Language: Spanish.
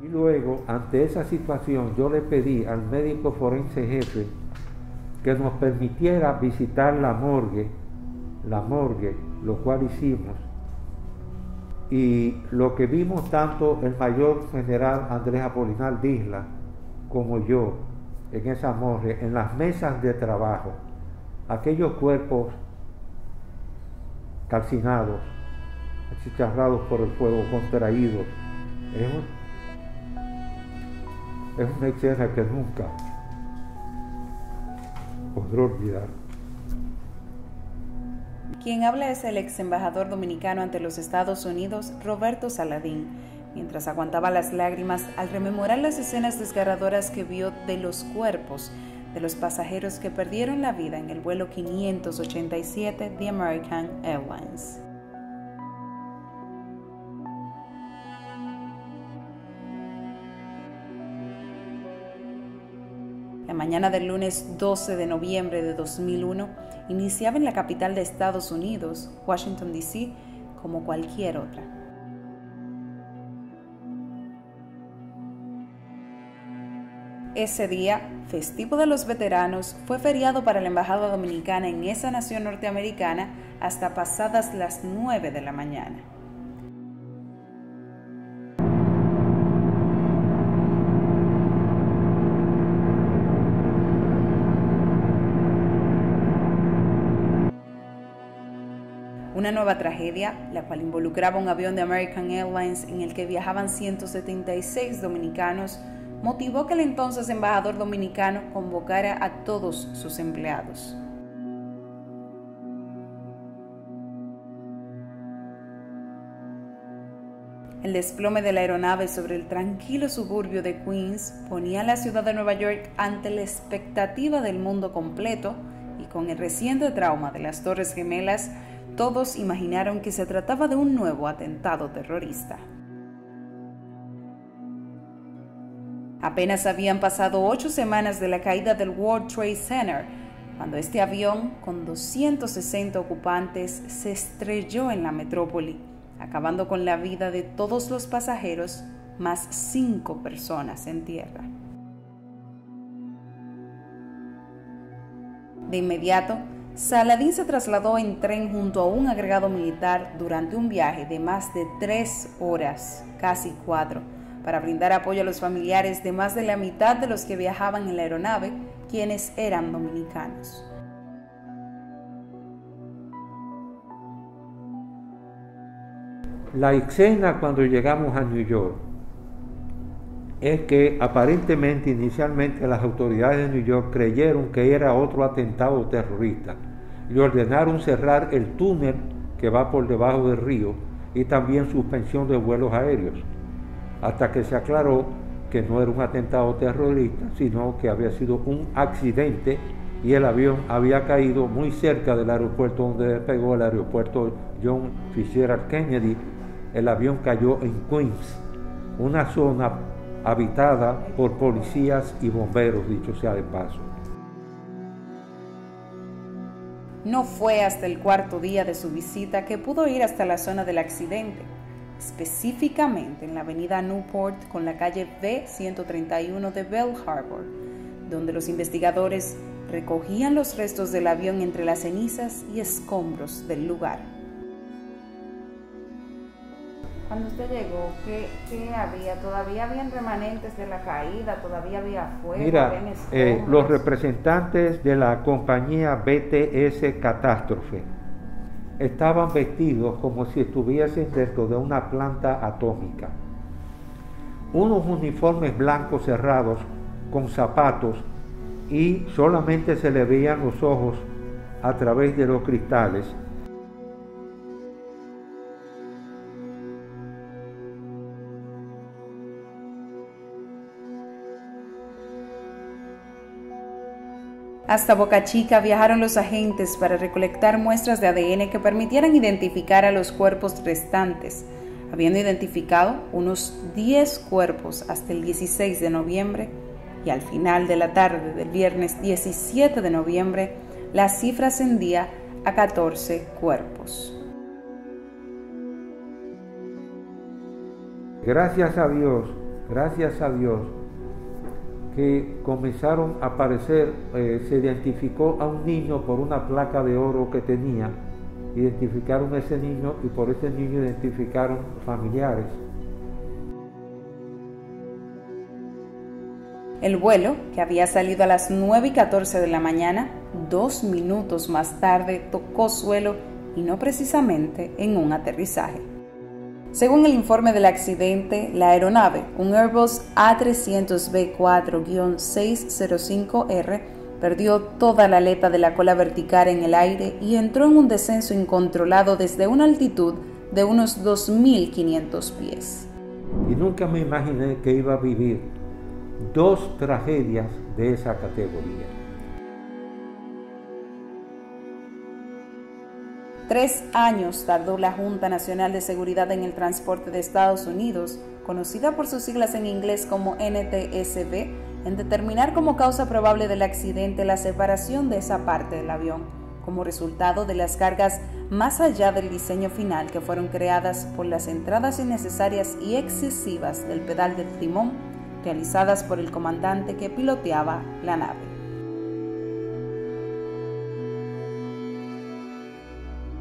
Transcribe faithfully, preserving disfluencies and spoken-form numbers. Y luego, ante esa situación, yo le pedí al médico forense jefe que nos permitiera visitar la morgue, la morgue, lo cual hicimos. Y lo que vimos tanto el mayor general Andrés Apolinar Disla como yo en esa morgue, en las mesas de trabajo, aquellos cuerpos calcinados, achicharrados por el fuego, contraídos, es, un, es una escena que nunca podré olvidar. Quien habla es el ex embajador dominicano ante los Estados Unidos, Roberto Saladín, mientras aguantaba las lágrimas al rememorar las escenas desgarradoras que vio de los cuerpos de los pasajeros que perdieron la vida en el vuelo quinientos ochenta y siete de American Airlines. La mañana del lunes doce de noviembre de dos mil uno iniciaba en la capital de Estados Unidos, Washington D C, como cualquier otra. Ese día, festivo de los veteranos, fue feriado para la embajada dominicana en esa nación norteamericana hasta pasadas las nueve de la mañana. Una nueva tragedia, la cual involucraba un avión de American Airlines en el que viajaban ciento setenta y seis dominicanos, motivó que el entonces embajador dominicano convocara a todos sus empleados. El desplome de la aeronave sobre el tranquilo suburbio de Queens ponía a la ciudad de Nueva York ante la expectativa del mundo completo, y con el reciente trauma de las Torres Gemelas, todos imaginaron que se trataba de un nuevo atentado terrorista. Apenas habían pasado ocho semanas de la caída del World Trade Center, cuando este avión, con doscientos sesenta ocupantes, se estrelló en la metrópoli, acabando con la vida de todos los pasajeros, más cinco personas en tierra. De inmediato, Saladín se trasladó en tren junto a un agregado militar durante un viaje de más de tres horas, casi cuatro, para brindar apoyo a los familiares de más de la mitad de los que viajaban en la aeronave, quienes eran dominicanos. La escena cuando llegamos a New York es que aparentemente inicialmente las autoridades de New York creyeron que era otro atentado terrorista. Le ordenaron cerrar el túnel que va por debajo del río y también suspensión de vuelos aéreos, hasta que se aclaró que no era un atentado terrorista, sino que había sido un accidente y el avión había caído muy cerca del aeropuerto donde despegó, el aeropuerto John F. Kennedy. El avión cayó en Queens, una zona habitada por policías y bomberos, dicho sea de paso. No fue hasta el cuarto día de su visita que pudo ir hasta la zona del accidente, específicamente en la avenida Newport con la calle B ciento treinta y uno de Bell Harbor, donde los investigadores recogían los restos del avión entre las cenizas y escombros del lugar. Cuando usted llegó, ¿qué, qué había? ¿Todavía habían remanentes de la caída? ¿Todavía había fuego? Mira, eh, los representantes de la compañía B T S Catástrofe estaban vestidos como si estuviesen dentro de una planta atómica. Unos uniformes blancos cerrados con zapatos, y solamente se le veían los ojos a través de los cristales. Hasta Boca Chica viajaron los agentes para recolectar muestras de A D N que permitieran identificar a los cuerpos restantes, habiendo identificado unos diez cuerpos hasta el dieciséis de noviembre, y al final de la tarde del viernes diecisiete de noviembre, la cifra ascendía a catorce cuerpos. Gracias a Dios, gracias a Dios, que comenzaron a aparecer, eh, se identificó a un niño por una placa de oro que tenía, identificaron a ese niño y por ese niño identificaron familiares. El vuelo, que había salido a las nueve y catorce de la mañana, dos minutos más tarde tocó suelo y no precisamente en un aterrizaje. Según el informe del accidente, la aeronave, un Airbus A trescientos B cuatro seiscientos cinco R, perdió toda la aleta de la cola vertical en el aire y entró en un descenso incontrolado desde una altitud de unos dos mil quinientos pies. Y nunca me imaginé que iba a vivir dos tragedias de esa categoría. Tres años tardó la Junta Nacional de Seguridad en el Transporte de Estados Unidos, conocida por sus siglas en inglés como N T S B, en determinar como causa probable del accidente la separación de esa parte del avión, como resultado de las cargas más allá del diseño final que fueron creadas por las entradas innecesarias y excesivas del pedal del timón realizadas por el comandante que piloteaba la nave.